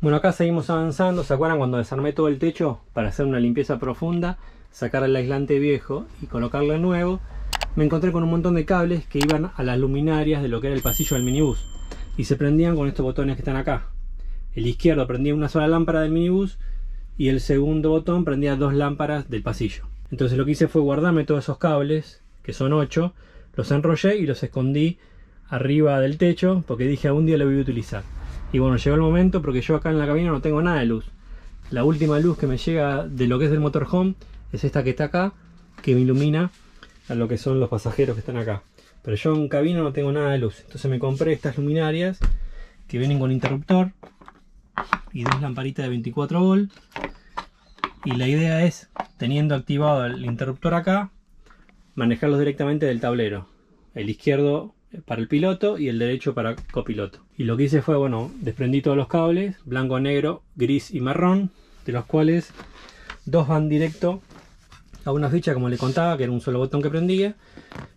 Bueno, acá seguimos avanzando. ¿Se acuerdan cuando desarmé todo el techo para hacer una limpieza profunda, sacar el aislante viejo y colocarle el nuevo? Me encontré con un montón de cables que iban a las luminarias de lo que era el pasillo del minibús y se prendían con estos botones que están acá. El izquierdo prendía una sola lámpara del minibús y el segundo botón prendía dos lámparas del pasillo. Entonces lo que hice fue guardarme todos esos cables, que son 8, los enrollé y los escondí arriba del techo porque dije algún día lo voy a utilizar. Y bueno, llegó el momento porque yo acá en la cabina no tengo nada de luz. La última luz que me llega de lo que es del motorhome es esta que está acá, que me ilumina a lo que son los pasajeros que están acá. Pero yo en cabina no tengo nada de luz, entonces me compré estas luminarias que vienen con interruptor y dos lamparitas de 24 volts. Y la idea es, teniendo activado el interruptor acá, manejarlos directamente del tablero. El izquierdo para el piloto y el derecho para copiloto. Y lo que hice fue, bueno, desprendí todos los cables, blanco, negro, gris y marrón, de los cuales dos van directo a una ficha, como le contaba, que era un solo botón que prendía,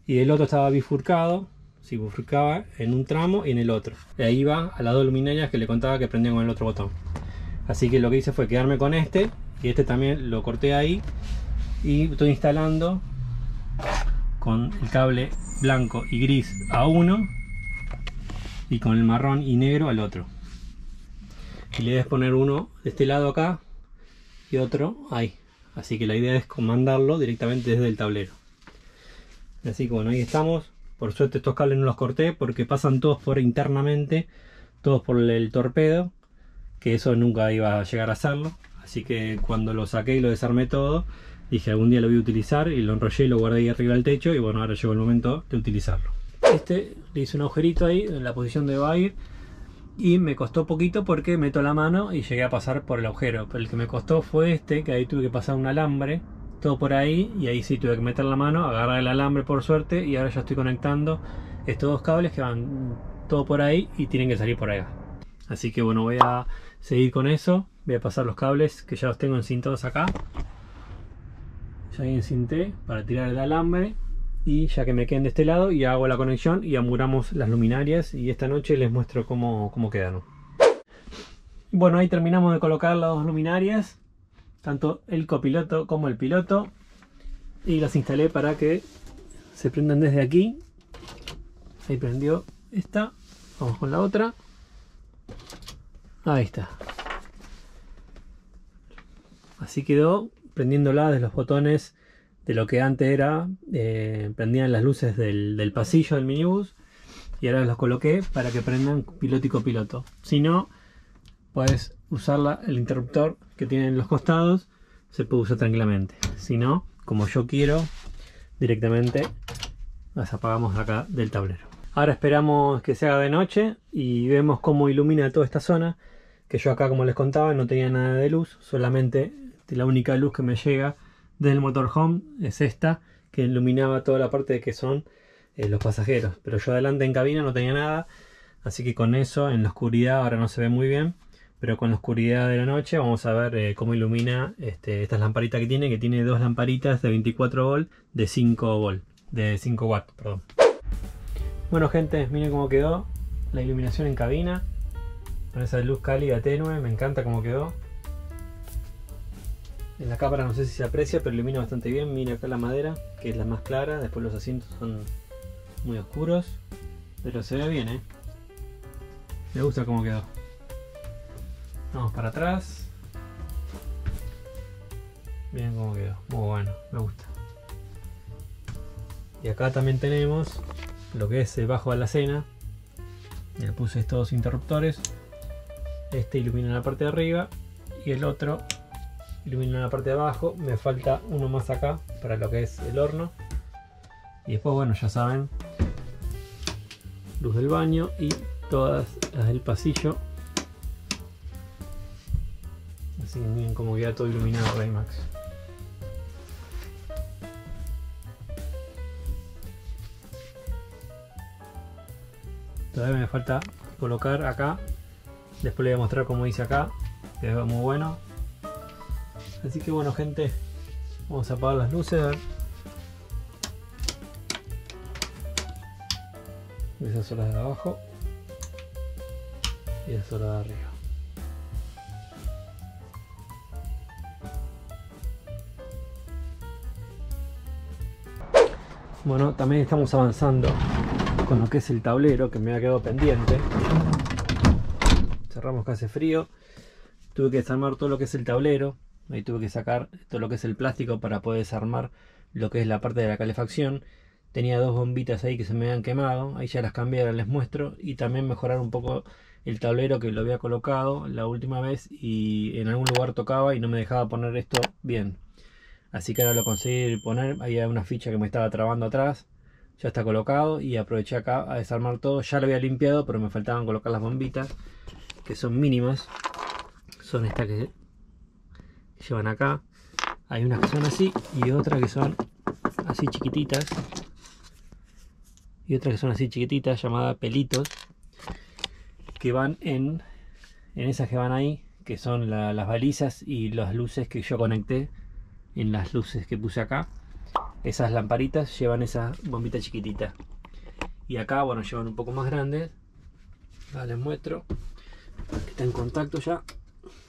y el otro estaba bifurcado, se bifurcaba en un tramo y en el otro. De ahí va a las dos luminarias que le contaba que prendían con el otro botón. Así que lo que hice fue quedarme con este, y este también lo corté ahí, y estoy instalando con el cable blanco y gris a uno y con el marrón y negro al otro. Y le debes poner uno de este lado acá y otro ahí. Así que la idea es comandarlo directamente desde el tablero. Así que bueno, ahí estamos. Por suerte estos cables no los corté porque pasan todos por internamente, todos por el torpedo, que eso nunca iba a llegar a hacerlo. Así que cuando lo saqué y lo desarmé todo, dije algún día lo voy a utilizar, y lo enrollé y lo guardé ahí arriba del techo. Y bueno, ahora llegó el momento de utilizarlo. Este le hice un agujerito ahí en la posición de bair y me costó poquito porque meto la mano y llegué a pasar por el agujero. Pero el que me costó fue este, que ahí tuve que pasar un alambre, todo por ahí, y ahí sí tuve que meter la mano, agarrar el alambre por suerte, y ahora ya estoy conectando estos dos cables que van todo por ahí y tienen que salir por allá. Así que bueno, voy a seguir con eso. Voy a pasar los cables que ya los tengo encintados acá. Ya encinté para tirar el alambre y ya que me queden de este lado, y hago la conexión y amuramos las luminarias, y esta noche les muestro cómo quedaron. Bueno, ahí terminamos de colocar las dos luminarias, tanto el copiloto como el piloto, y las instalé para que se prendan desde aquí. Ahí prendió esta, vamos con la otra, ahí está, así quedó, prendiéndola de los botones de lo que antes era, prendían las luces del pasillo del minibús, y ahora los coloqué para que prendan piloto y copiloto. Si no, puedes usar el interruptor que tiene en los costados, se puede usar tranquilamente. Si no, como yo quiero, directamente las apagamos acá del tablero. Ahora esperamos que se haga de noche y vemos cómo ilumina toda esta zona, que yo acá, como les contaba, no tenía nada de luz, solamente la única luz que me llega del motorhome es esta, que iluminaba toda la parte de que son los pasajeros. Pero yo adelante en cabina no tenía nada, así que con eso, en la oscuridad, ahora no se ve muy bien, pero con la oscuridad de la noche vamos a ver cómo ilumina estas lamparitas que tiene, dos lamparitas de 24 volt de 5 watts, perdón. Bueno gente, miren cómo quedó la iluminación en cabina, con esa luz cálida tenue. Me encanta cómo quedó. En la cámara no sé si se aprecia, pero ilumina bastante bien. Mira acá la madera, que es la más clara. Después los asientos son muy oscuros, pero se ve bien, ¿eh? Me gusta cómo quedó. Vamos para atrás. Miren cómo quedó. Muy bueno, me gusta. Y acá también tenemos lo que es el bajo de la cena. Le puse estos interruptores. Este ilumina la parte de arriba y el otro ilumina la parte de abajo. Me falta uno más acá para lo que es el horno. Y después, bueno, ya saben, luz del baño y todas las del pasillo. Así que miren cómo queda todo iluminado Baymax. Todavía me falta colocar acá. Después les voy a mostrar cómo hice acá, que es muy bueno. Así que bueno gente, vamos a apagar las luces, a ver. Esas son las de abajo y esas son las de arriba. Bueno, también estamos avanzando con lo que es el tablero, que me ha quedado pendiente. Cerramos que hace frío. Tuve que desarmar todo lo que es el tablero. Ahí tuve que sacar todo lo que es el plástico para poder desarmar lo que es la parte de la calefacción. Tenía dos bombitas ahí que se me habían quemado. Ahí ya las cambié, ahora les muestro. Y también mejorar un poco el tablero, que lo había colocado la última vez y en algún lugar tocaba y no me dejaba poner esto bien. Así que ahora lo conseguí poner. Ahí hay una ficha que me estaba trabando atrás. Ya está colocado y aproveché acá a desarmar todo. Ya lo había limpiado, pero me faltaban colocar las bombitas, que son mínimas. Son estas que llevan acá. Hay unas que son así y otras que son así chiquititas. Y otras que son así chiquititas, llamadas pelitos. Que van en esas que van ahí, que son las balizas y las luces que yo conecté. En las luces que puse acá, esas lamparitas llevan esas bombitas chiquititas. Y acá, bueno, llevan un poco más grandes. Ahora les muestro. Aquí está en contacto ya.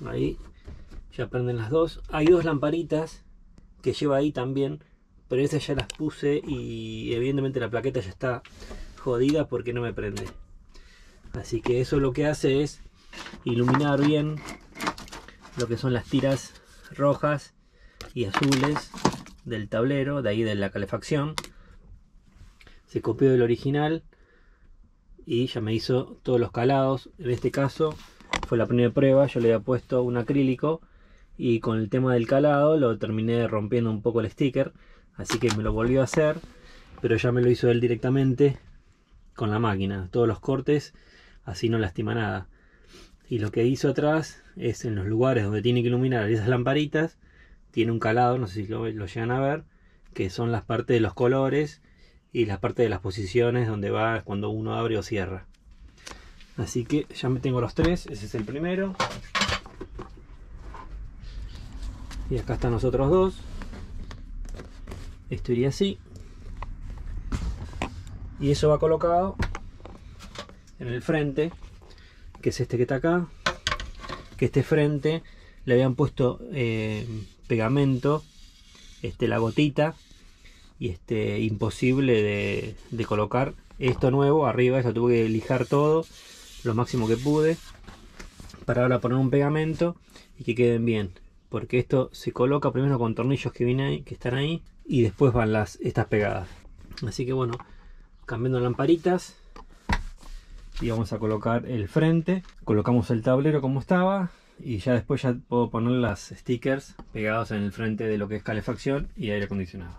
Ahí ya prenden las dos. Hay dos lamparitas que lleva ahí también, pero esas ya las puse y evidentemente la plaqueta ya está jodida porque no me prende. Así que eso lo que hace es iluminar bien lo que son las tiras rojas y azules del tablero, de ahí de la calefacción. Se copió del original y ya me hizo todos los calados. En este caso fue la primera prueba, yo le había puesto un acrílico y con el tema del calado lo terminé rompiendo un poco el sticker, así que me lo volvió a hacer, pero ya me lo hizo él directamente con la máquina, todos los cortes, así no lastima nada. Y lo que hizo atrás es en los lugares donde tiene que iluminar esas lamparitas, tiene un calado, no sé si lo llegan a ver, que son las partes de los colores y las partes de las posiciones donde va cuando uno abre o cierra. Así que ya me tengo los tres, ese es el primero. Y acá están los otros dos. Esto iría así. Y eso va colocado en el frente, que es este que está acá. Que este frente le habían puesto pegamento, la gotita, y imposible de colocar esto nuevo arriba. Eso tuve que lijar todo lo máximo que pude para ahora poner un pegamento y que queden bien, porque esto se coloca primero con tornillos que vienen ahí, que están ahí, y después van estas pegadas. Así que bueno, cambiando lamparitas y vamos a colocar el frente. Colocamos el tablero como estaba y ya después ya puedo poner las stickers pegados en el frente de lo que es calefacción y aire acondicionado.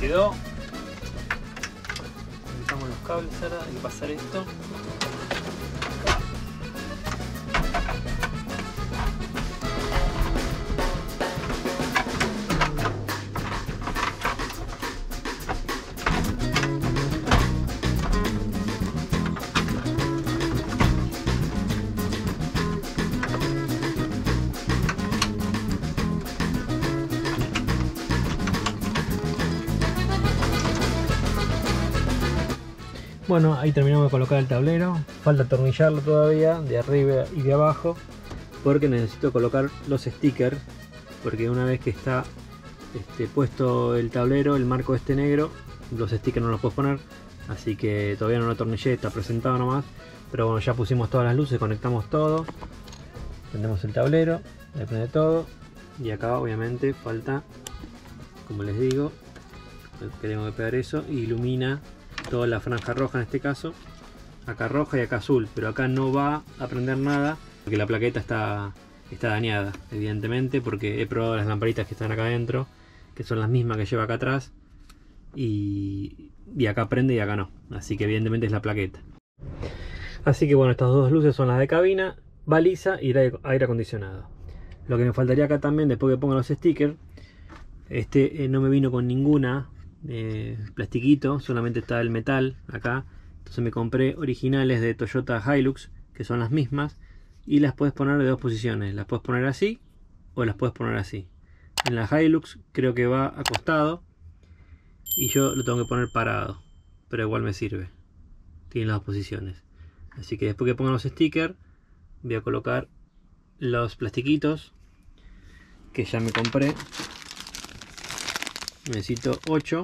Quedó. Conectamos los cables ahora, hay que pasar esto. Bueno, ahí terminamos de colocar el tablero. Falta atornillarlo todavía de arriba y de abajo, porque necesito colocar los stickers, porque una vez que está puesto el tablero, el marco negro, los stickers no los puedo poner, así que todavía no lo atornillé, está presentado nomás. Pero bueno, ya pusimos todas las luces, conectamos todo, prendemos el tablero, le prende todo, y acá obviamente falta, como les digo, queremos pegar eso y ilumina toda la franja roja, en este caso acá roja y acá azul, pero acá no va a prender nada porque la plaqueta está dañada, evidentemente, porque he probado las lamparitas que están acá adentro, que son las mismas que lleva acá atrás, y acá prende y acá no, así que evidentemente es la plaqueta. Así que bueno, estas dos luces son las de cabina, baliza y aire acondicionado. Lo que me faltaría acá también, después que pongan los stickers, este no me vino con ninguna plastiquito, solamente está el metal acá. Entonces me compré originales de Toyota Hilux, que son las mismas, y las puedes poner de dos posiciones, las puedes poner así o las puedes poner así. En la Hilux creo que va acostado y yo lo tengo que poner parado, pero igual me sirve, tiene las dos posiciones. Así que después que pongan los stickers voy a colocar los plastiquitos que ya me compré. Necesito 8,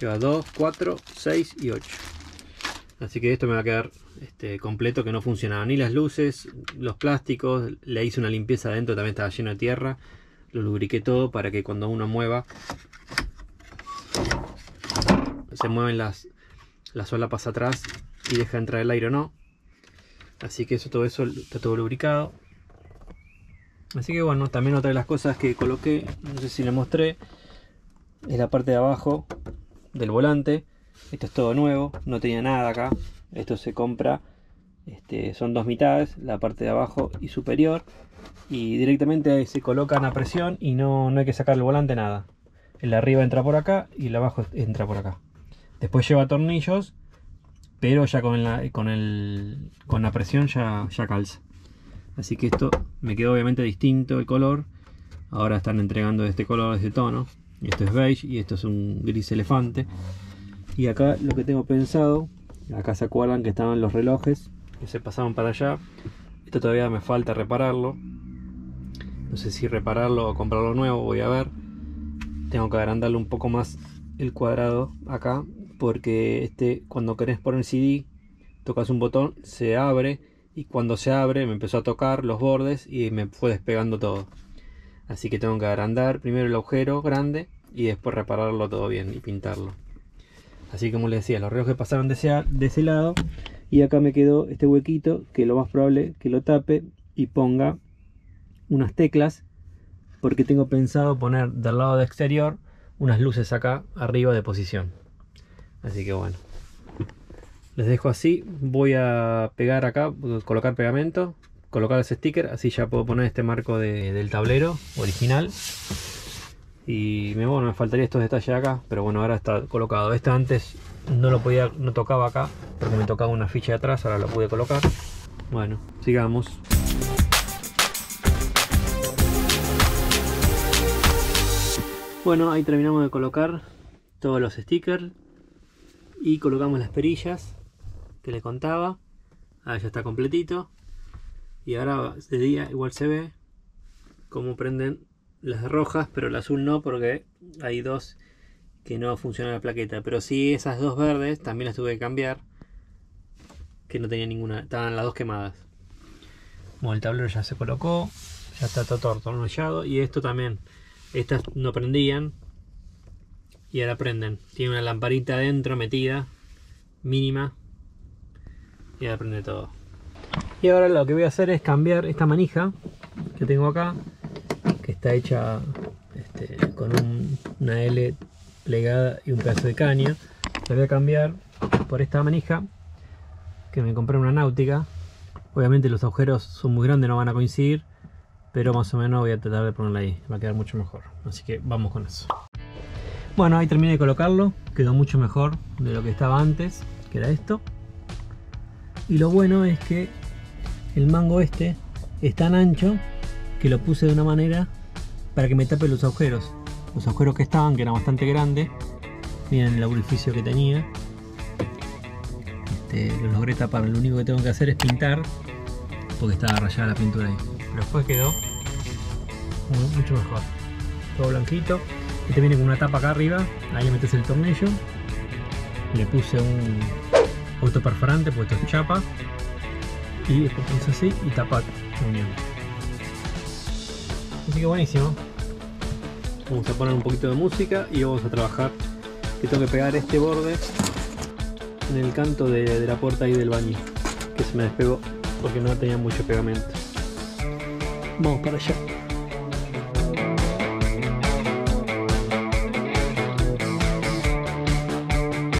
lleva 2, 4, 6 y 8. Así que esto me va a quedar completo, que no funcionaba ni las luces, los plásticos. Le hice una limpieza adentro, también estaba lleno de tierra. Lo lubriqué todo para que cuando uno mueva, se mueven las solapas atrás y deja entrar el aire o no. Así que todo eso está todo lubricado. Así que bueno, también otra de las cosas que coloqué, no sé si le mostré, es la parte de abajo del volante. Esto es todo nuevo, no tenía nada acá. Esto se compra, son dos mitades, la parte de abajo y superior, y directamente se colocan a presión y no hay que sacar el volante, nada. El de arriba entra por acá y el de abajo entra por acá. Después lleva tornillos, pero ya con la presión ya calza. Así que esto me quedó obviamente distinto el color. Ahora están entregando este color, este tono. Esto es beige y esto es un gris elefante. Y acá lo que tengo pensado, acá se acuerdan que estaban los relojes que se pasaban para allá. Esto todavía me falta repararlo, no sé si repararlo o comprarlo nuevo, voy a ver. Tengo que agrandarle un poco más el cuadrado acá, porque cuando querés poner el CD tocas un botón, se abre, y cuando se abre me empezó a tocar los bordes y me fue despegando todo. Así que tengo que agrandar primero el agujero grande y después repararlo todo bien y pintarlo. Así que, como les decía, los relojes pasaron de ese lado y acá me quedó este huequito, que lo más probable que lo tape y ponga unas teclas, porque tengo pensado poner del lado de exterior unas luces acá arriba de posición. Así que bueno, les dejo así. Voy a pegar acá, colocar pegamento, colocar ese sticker, así ya puedo poner este marco del tablero original. Y bueno, me faltaría estos detalles acá, pero bueno, ahora está colocado. Esto antes no tocaba acá, porque me tocaba una ficha de atrás, ahora lo pude colocar. Bueno, sigamos. Bueno, ahí terminamos de colocar todos los stickers y colocamos las perillas que les contaba. Ahí ya está completito. Y ahora de día igual se ve cómo prenden las rojas, pero el azul no, porque hay dos que no funciona la plaqueta, pero sí esas dos verdes también las tuve que cambiar, que no tenía ninguna, estaban las dos quemadas. Bueno, el tablero ya se colocó, ya está todo tornillado, y esto también, estas no prendían y ahora prenden, tiene una lamparita adentro metida mínima y ahora prende todo. Y ahora lo que voy a hacer es cambiar esta manija que tengo acá, que está hecha con una L plegada y un pedazo de caña. La voy a cambiar por esta manija que me compré en una Náutica. Obviamente los agujeros son muy grandes, no van a coincidir, pero más o menos voy a tratar de ponerla ahí, va a quedar mucho mejor, así que vamos con eso. Bueno, ahí terminé de colocarlo, quedó mucho mejor de lo que estaba antes, que era esto. Y lo bueno es que el mango este es tan ancho que lo puse de una manera para que me tape los agujeros que estaban, que eran bastante grandes. Miren el orificio que tenía, lo logré tapar. Lo único que tengo que hacer es pintar, porque estaba rayada la pintura ahí, pero después quedó mucho mejor, todo blanquito. Este viene con una tapa acá arriba, ahí le metes el tornillo. Le puse un autoperforante, puesto chapa, y después pones así y tapas la unión. Así que buenísimo. Vamos a poner un poquito de música y vamos a trabajar, que tengo que pegar este borde en el canto de la puerta ahí del baño, que se me despegó porque no tenía mucho pegamento. Vamos para allá.